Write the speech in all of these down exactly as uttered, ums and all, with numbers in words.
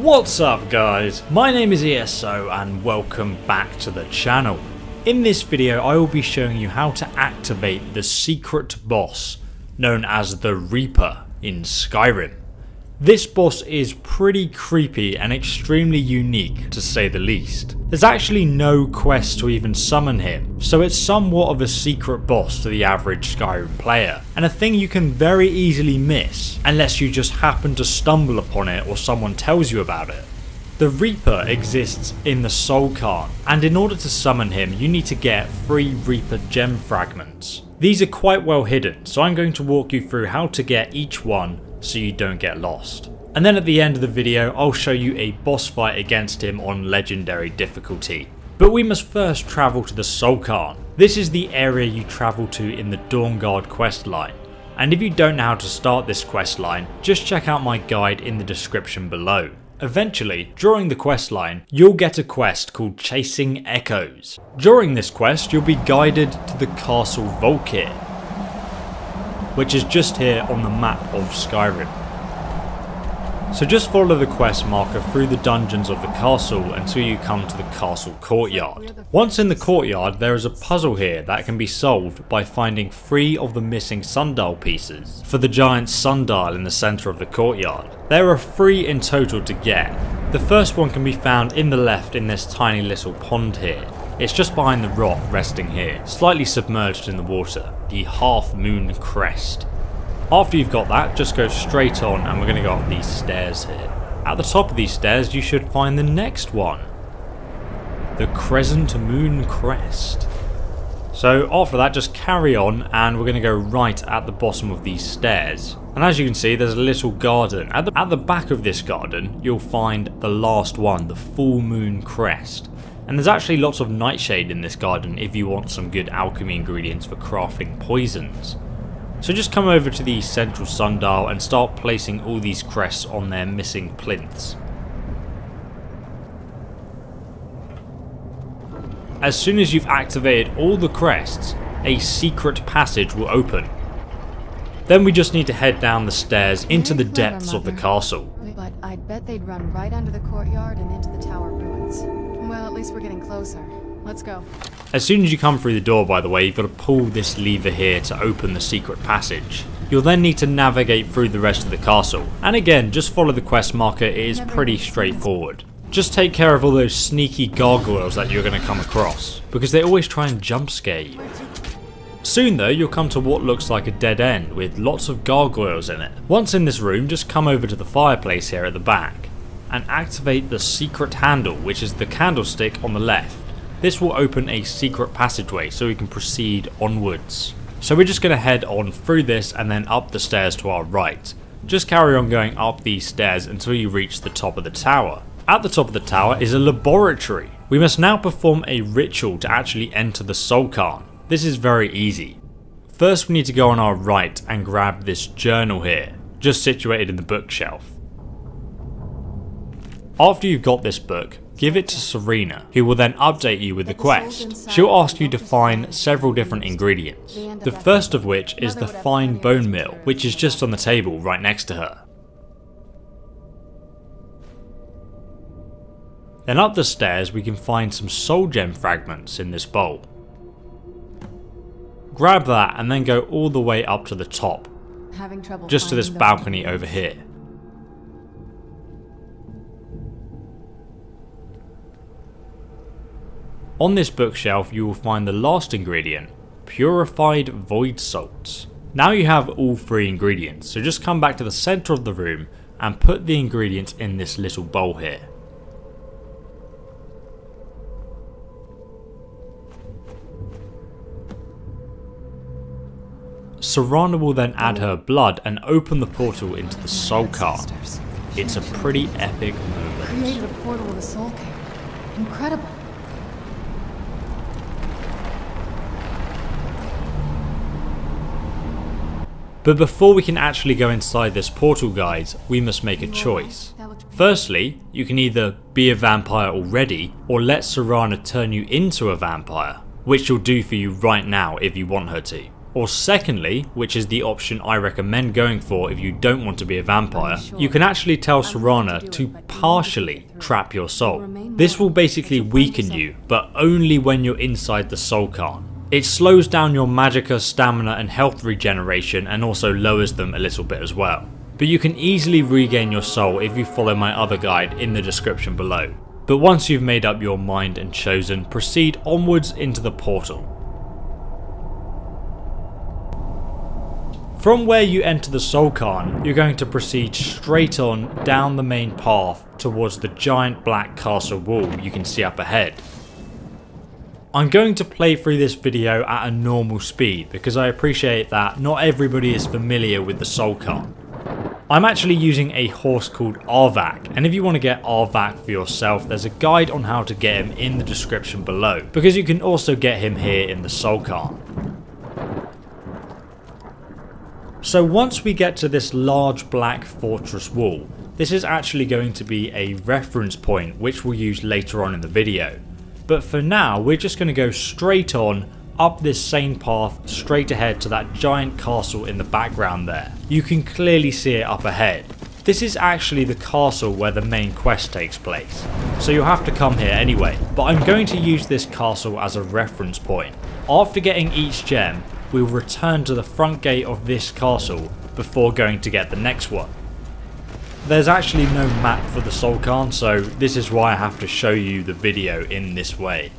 What's up guys, my name is E S O and welcome back to the channel. In this video I will be showing you how to activate the secret boss known as the Reaper in Skyrim. This boss is pretty creepy and extremely unique to say the least. There's actually no quest to even summon him, so it's somewhat of a secret boss to the average Skyrim player, and a thing you can very easily miss unless you just happen to stumble upon it or someone tells you about it. The Reaper exists in the Soul Cairn, and in order to summon him you need to get three Reaper Gem Fragments. These are quite well hidden, so I'm going to walk you through how to get each one so you don't get lost. And then at the end of the video I'll show you a boss fight against him on legendary difficulty. But we must first travel to the Soul Cairn. This is the area you travel to in the Dawnguard questline, and if you don't know how to start this questline just check out my guide in the description below. Eventually, during the questline, you'll get a quest called Chasing Echoes. During this quest, you'll be guided to the Castle Volkihar, which is just here on the map of Skyrim. So just follow the quest marker through the dungeons of the castle until you come to the castle courtyard. Once in the courtyard, there is a puzzle here that can be solved by finding three of the missing sundial pieces for the giant sundial in the centre of the courtyard. There are three in total to get. The first one can be found in the left in this tiny little pond here. It's just behind the rock resting here, slightly submerged in the water, the Half Moon Crest. After you've got that, just go straight on and we're going to go up these stairs here. At the top of these stairs you should find the next one, the Crescent Moon Crest. So after that just carry on and we're going to go right at the bottom of these stairs, and as you can see there's a little garden. At the, at the back of this garden you'll find the last one, the Full Moon Crest, and there's actually lots of nightshade in this garden if you want some good alchemy ingredients for crafting poisons. So just come over to the central sundial and start placing all these crests on their missing plinths. As soon as you've activated all the crests, a secret passage will open. Then we just need to head down the stairs into the depths of the castle. But I'd bet they'd run right under the courtyard and into the tower ruins. Well, at least we're getting closer. Let's go. As soon as you come through the door, by the way, you've got to pull this lever here to open the secret passage. You'll then need to navigate through the rest of the castle. And again, just follow the quest marker, it is pretty straightforward. Just take care of all those sneaky gargoyles that you're going to come across, because they always try and jump scare you. Soon though, you'll come to what looks like a dead end with lots of gargoyles in it. Once in this room, just come over to the fireplace here at the back and activate the secret handle, which is the candlestick on the left. This will open a secret passageway so we can proceed onwards. So we're just going to head on through this and then up the stairs to our right. Just carry on going up these stairs until you reach the top of the tower. At the top of the tower is a laboratory. We must now perform a ritual to actually enter the Soul Cairn. This is very easy. First we need to go on our right and grab this journal here, just situated in the bookshelf. After you've got this book, give it to Serena, who will then update you with the quest. She'll ask you to find several different ingredients, the first of which is the fine bone meal, which is just on the table right next to her. Then up the stairs we can find some soul gem fragments in this bowl. Grab that and then go all the way up to the top, just to this balcony over here. On this bookshelf you will find the last ingredient, purified void salts. Now you have all three ingredients, so just come back to the centre of the room and put the ingredients in this little bowl here. Serana will then add her blood and open the portal into the Soul Cairn. It's a pretty epic moment. Created a portal to the Soul Cairn. Incredible. But before we can actually go inside this portal, guys, we must make a choice. Firstly, you can either be a vampire already or let Serana turn you into a vampire, which she'll do for you right now if you want her to. Or secondly, which is the option I recommend going for if you don't want to be a vampire, you can actually tell Serana to partially trap your soul. This will basically weaken you, but only when you're inside the Soul Cairn. It slows down your magicka, stamina and health regeneration and also lowers them a little bit as well. But you can easily regain your soul if you follow my other guide in the description below. But once you've made up your mind and chosen, proceed onwards into the portal. From where you enter the Soul Cairn, you're going to proceed straight on down the main path towards the giant black castle wall you can see up ahead. I'm going to play through this video at a normal speed because I appreciate that not everybody is familiar with the Soul Cairn. I'm actually using a horse called Arvak, and if you want to get Arvak for yourself, there's a guide on how to get him in the description below, because you can also get him here in the Soul Cairn. So once we get to this large black fortress wall, this is actually going to be a reference point which we'll use later on in the video. But for now, we're just going to go straight on up this same path straight ahead to that giant castle in the background there. You can clearly see it up ahead. This is actually the castle where the main quest takes place, so you'll have to come here anyway. But I'm going to use this castle as a reference point. After getting each gem, we will return to the front gate of this castle before going to get the next one. There's actually no map for the Soul Cairn, so this is why I have to show you the video in this way.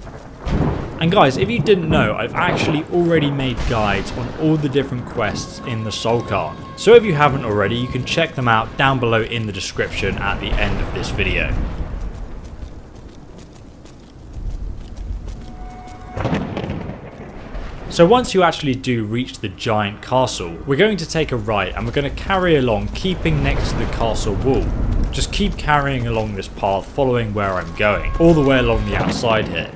And guys, if you didn't know, I've actually already made guides on all the different quests in the Soul Cairn. So if you haven't already, you can check them out down below in the description at the end of this video. So once you actually do reach the giant castle, we're going to take a right and we're going to carry along, keeping next to the castle wall. Just keep carrying along this path, following where I'm going, all the way along the outside here.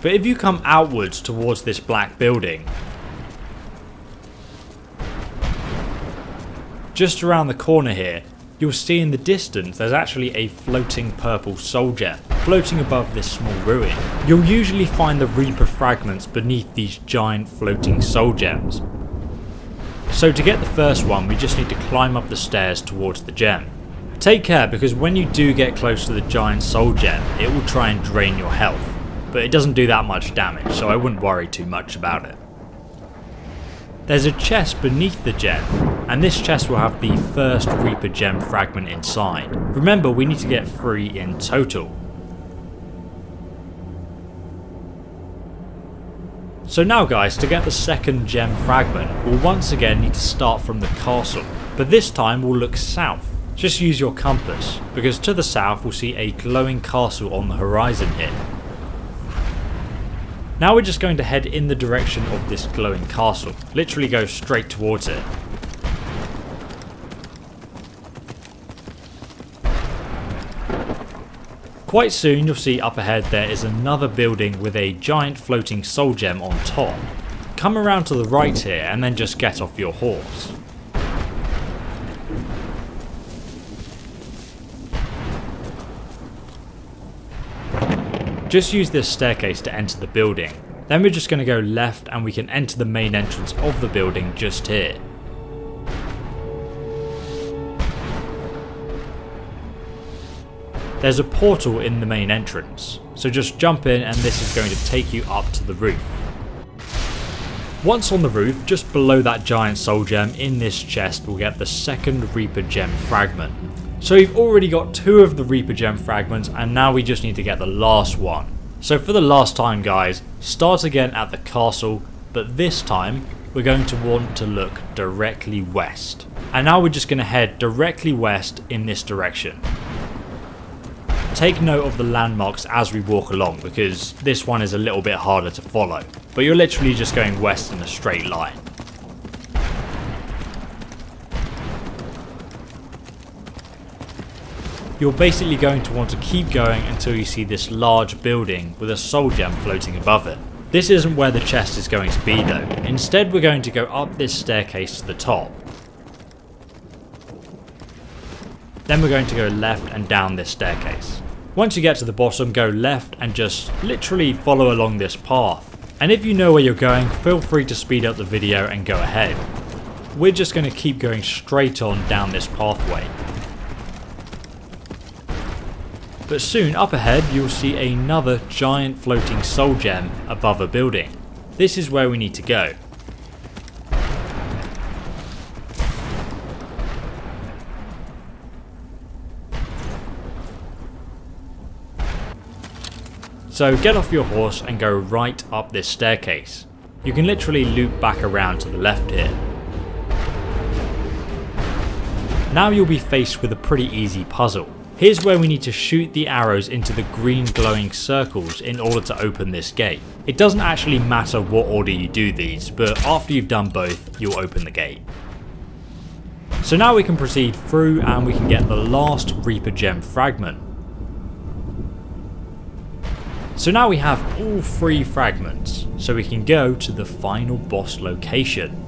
But if you come outwards towards this black building, just around the corner here, you'll see in the distance there's actually a floating purple soldier floating above this small ruin. You'll usually find the Reaper fragments beneath these giant floating soul gems. So to get the first one, we just need to climb up the stairs towards the gem. Take care, because when you do get close to the giant soul gem, it will try and drain your health, but it doesn't do that much damage, so I wouldn't worry too much about it. There's a chest beneath the gem, and this chest will have the first Reaper Gem Fragment inside. Remember, we need to get three in total. So now guys, to get the second Gem Fragment, we'll once again need to start from the castle, but this time we'll look south. Just use your compass, because to the south we'll see a glowing castle on the horizon here. Now we're just going to head in the direction of this glowing castle, literally go straight towards it. Quite soon you'll see up ahead there is another building with a giant floating soul gem on top. Come around to the right here and then just get off your horse. Just use this staircase to enter the building. Then we're just going to go left and we can enter the main entrance of the building just here. There's a portal in the main entrance, so just jump in and this is going to take you up to the roof. Once on the roof, just below that giant soul gem in this chest, we'll get the second Reaper Gem Fragment. So we've already got two of the Reaper Gem Fragments, and now we just need to get the last one. So for the last time guys, start again at the castle, but this time we're going to want to look directly west. And now we're just going to head directly west in this direction. Take note of the landmarks as we walk along, because this one is a little bit harder to follow. But you're literally just going west in a straight line. You're basically going to want to keep going until you see this large building with a soul gem floating above it. This isn't where the chest is going to be though. Instead we're going to go up this staircase to the top. Then we're going to go left and down this staircase. Once you get to the bottom, go left and just literally follow along this path. And if you know where you're going, feel free to speed up the video and go ahead. We're just going to keep going straight on down this pathway. But soon up ahead you'll see another giant floating soul gem above a building. This is where we need to go. So get off your horse and go right up this staircase. You can literally loop back around to the left here. Now you'll be faced with a pretty easy puzzle. Here's where we need to shoot the arrows into the green glowing circles in order to open this gate. It doesn't actually matter what order you do these, but after you've done both, you'll open the gate. So now we can proceed through and we can get the last Reaper Gem Fragment. So now we have all three fragments, so we can go to the final boss location.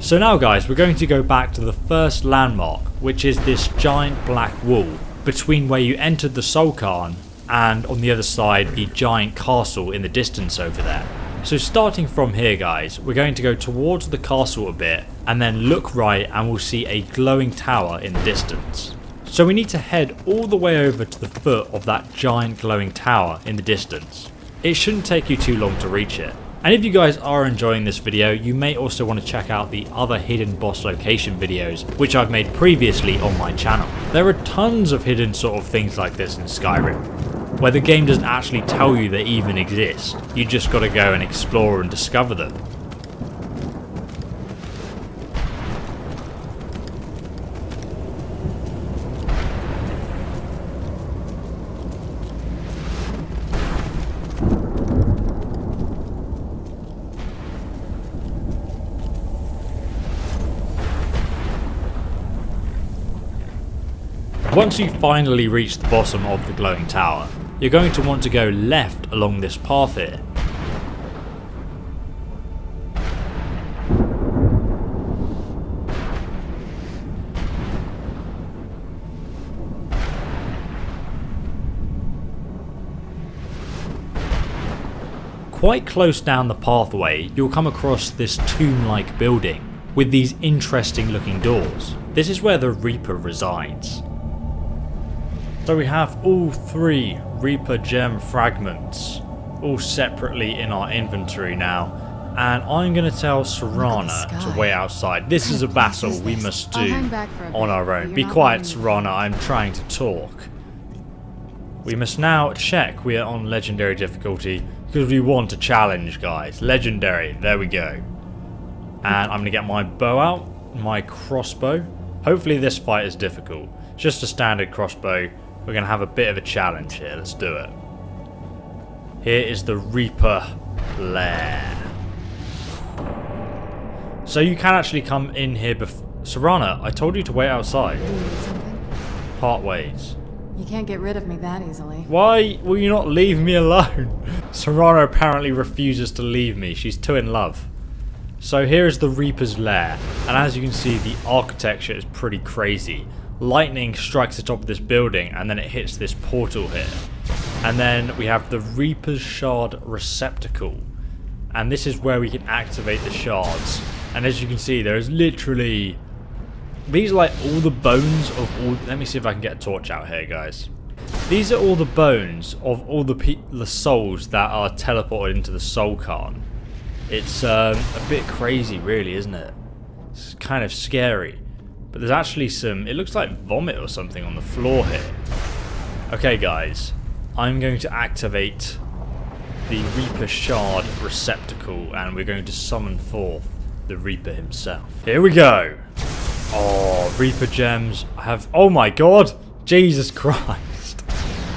So now guys, we're going to go back to the first landmark, which is this giant black wall between where you entered the Soul Cairn and on the other side the giant castle in the distance over there. So starting from here guys, we're going to go towards the castle a bit and then look right and we'll see a glowing tower in the distance. So we need to head all the way over to the foot of that giant glowing tower in the distance. It shouldn't take you too long to reach it. And if you guys are enjoying this video, you may also want to check out the other hidden boss location videos, which I've made previously on my channel. There are tons of hidden sort of things like this in Skyrim, where the game doesn't actually tell you they even exist. You just gotta go and explore and discover them. Once you finally reach the bottom of the glowing tower, you're going to want to go left along this path here. Quite close down the pathway, you'll come across this tomb-like building with these interesting looking doors. This is where the Reaper resides. So we have all three Reaper Gem Fragments, all separately in our inventory now, and I'm going to tell Serana to wait outside. This is a battle we must do on our own. Be quiet Serana, I'm trying to talk. We must now check we are on legendary difficulty, because we want a challenge guys. Legendary, there we go. And I'm going to get my bow out, my crossbow. Hopefully this fight is difficult. It's just a standard crossbow. We're going to have a bit of a challenge here, let's do it. Here is the Reaper Lair. So you can actually come in here before... Serana, I told you to wait outside. Part ways. You can't get rid of me that easily. Why will you not leave me alone? Serana apparently refuses to leave me, she's too in love. So here is the Reaper's Lair, and as you can see the architecture is pretty crazy. Lightning strikes the top of this building and then it hits this portal here. And then we have the Reaper's Shard Receptacle. And this is where we can activate the shards. And as you can see there is literally... These are like all the bones of all... Let me see if I can get a torch out here guys. These are all the bones of all the, pe the souls that are teleported into the Soul Cairn. It's um, a bit crazy really, isn't it? It's kind of scary. But there's actually some, it looks like vomit or something on the floor here. Okay guys, I'm going to activate the Reaper Shard Receptacle and we're going to summon forth the Reaper himself. Here we go. Oh, Reaper Gems. I have, oh my god, Jesus Christ.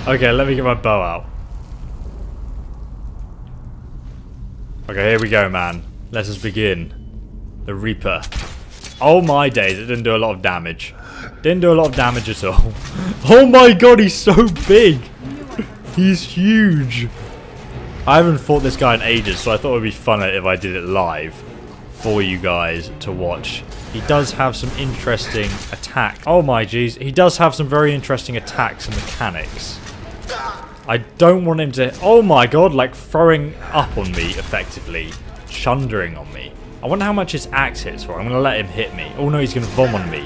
Okay, let me get my bow out. Okay, here we go man. Let us begin. The Reaper. Oh my days, it didn't do a lot of damage. Didn't do a lot of damage at all. Oh my god, he's so big. He's huge. I haven't fought this guy in ages, so I thought it would be funner if I did it live. for you guys to watch. He does have some interesting attack. Oh my jeez, he does have some very interesting attacks and mechanics. I don't want him to, oh my god, like throwing up on me effectively, chundering on me. I wonder how much his axe hits for. I'm going to let him hit me. Oh no, he's going to vom on me.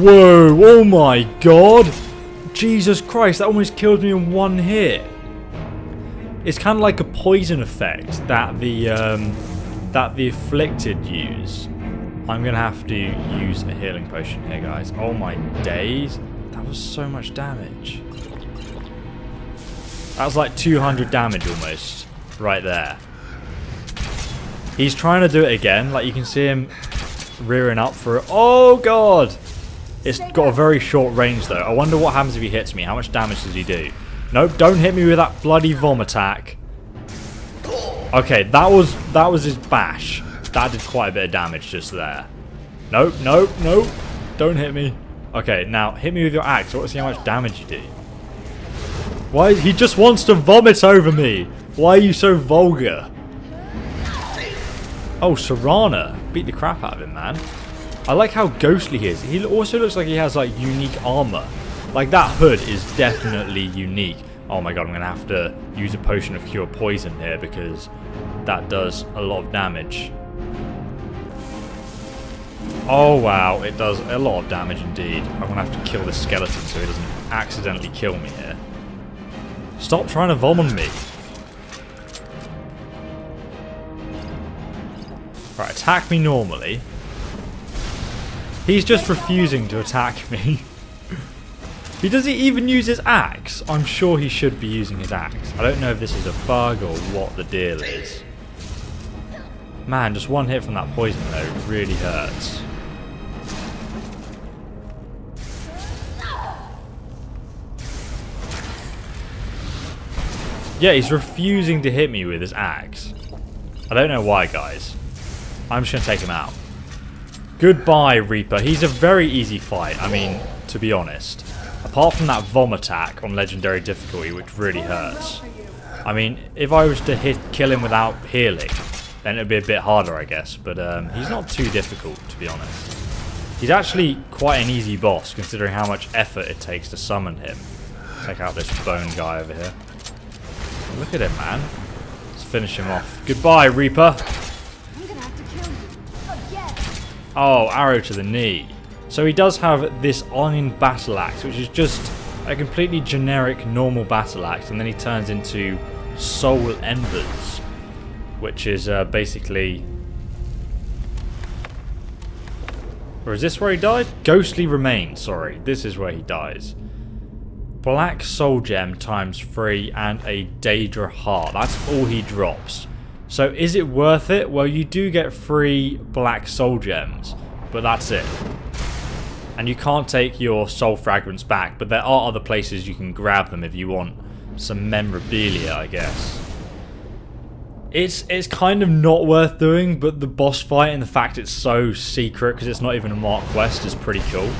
Whoa, oh my god. Jesus Christ, that almost killed me in one hit. It's kind of like a poison effect that the um, that the afflicted use. I'm going to have to use a healing potion here, guys. Oh my days. That was so much damage. That was like two hundred damage almost right there. He's trying to do it again. Like you can see him rearing up for it. Oh god. It's got a very short range though. I wonder what happens if he hits me. How much damage does he do? Nope, don't hit me with that bloody vom attack. Okay, that was that was his bash. That did quite a bit of damage just there. Nope, nope, nope. Don't hit me. Okay, now hit me with your axe. I want to see how much damage you do. Why? He just wants to vomit over me. Why are you so vulgar? Oh, Serana. Beat the crap out of him, man. I like how ghostly he is. He also looks like he has like unique armor. Like that hood is definitely unique. Oh my god, I'm going to have to use a potion of cure poison here because that does a lot of damage. Oh wow, it does a lot of damage indeed. I'm going to have to kill this skeleton so he doesn't accidentally kill me here. Stop trying to vom on me. Right, attack me normally. He's just refusing to attack me. He doesn't even use his axe. I'm sure he should be using his axe. I don't know if this is a bug or what the deal is. Man, just one hit from that poison though really hurts. Yeah, he's refusing to hit me with his axe. I don't know why, guys. I'm just going to take him out. Goodbye, Reaper. He's a very easy fight, I mean, to be honest. Apart from that vom attack on legendary difficulty, which really hurts. I mean, if I was to hit, kill him without healing, then it would be a bit harder, I guess. But um, he's not too difficult, to be honest. He's actually quite an easy boss, considering how much effort it takes to summon him. Take out this bone guy over here. Look at him, man. Let's finish him off. Goodbye, Reaper. I'm gonna have to kill you again. Oh, arrow to the knee. So he does have this iron battle axe, which is just a completely generic normal battle axe, and then he turns into soul embers, which is uh, basically... Or is this where he died? Ghostly remains, sorry. This is where he dies. Black soul gem times three and a Daedra heart. That's all he drops. So is it worth it? Well, you do get three black soul gems, but that's it. And you can't take your soul fragments back, but there are other places you can grab them if you want some memorabilia, I guess. It's it's kind of not worth doing, but the boss fight and the fact it's so secret because it's not even a marked quest is pretty cool.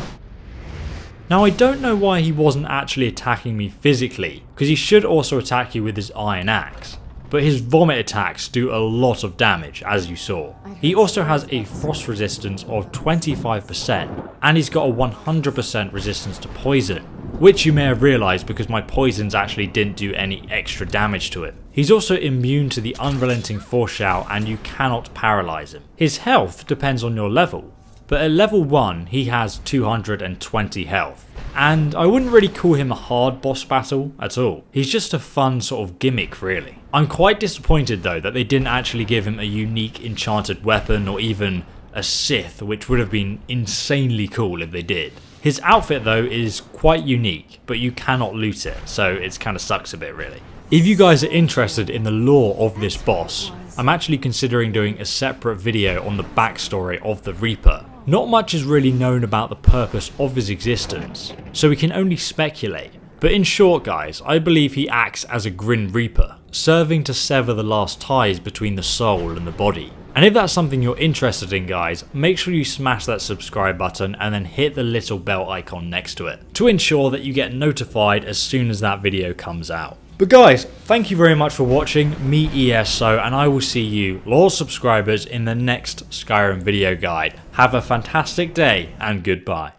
Now, I don't know why he wasn't actually attacking me physically, because he should also attack you with his iron axe. But his vomit attacks do a lot of damage, as you saw. He also has a frost resistance of twenty-five percent, and he's got a one hundred percent resistance to poison, which you may have realised because my poisons actually didn't do any extra damage to him. He's also immune to the unrelenting foreshower, and you cannot paralyse him. His health depends on your level. But at level one, he has two hundred twenty health. And I wouldn't really call him a hard boss battle at all. He's just a fun sort of gimmick, really. I'm quite disappointed though that they didn't actually give him a unique enchanted weapon or even a scythe, which would have been insanely cool if they did. His outfit though is quite unique, but you cannot loot it, so it kind of sucks a bit really. If you guys are interested in the lore of this boss, I'm actually considering doing a separate video on the backstory of the Reaper. Not much is really known about the purpose of his existence, so we can only speculate. But in short guys, I believe he acts as a Grim Reaper, serving to sever the last ties between the soul and the body. And if that's something you're interested in guys, make sure you smash that subscribe button and then hit the little bell icon next to it, to ensure that you get notified as soon as that video comes out. But guys, thank you very much for watching, me E S O, and I will see you, loyal subscribers, in the next Skyrim video guide. Have a fantastic day, and goodbye.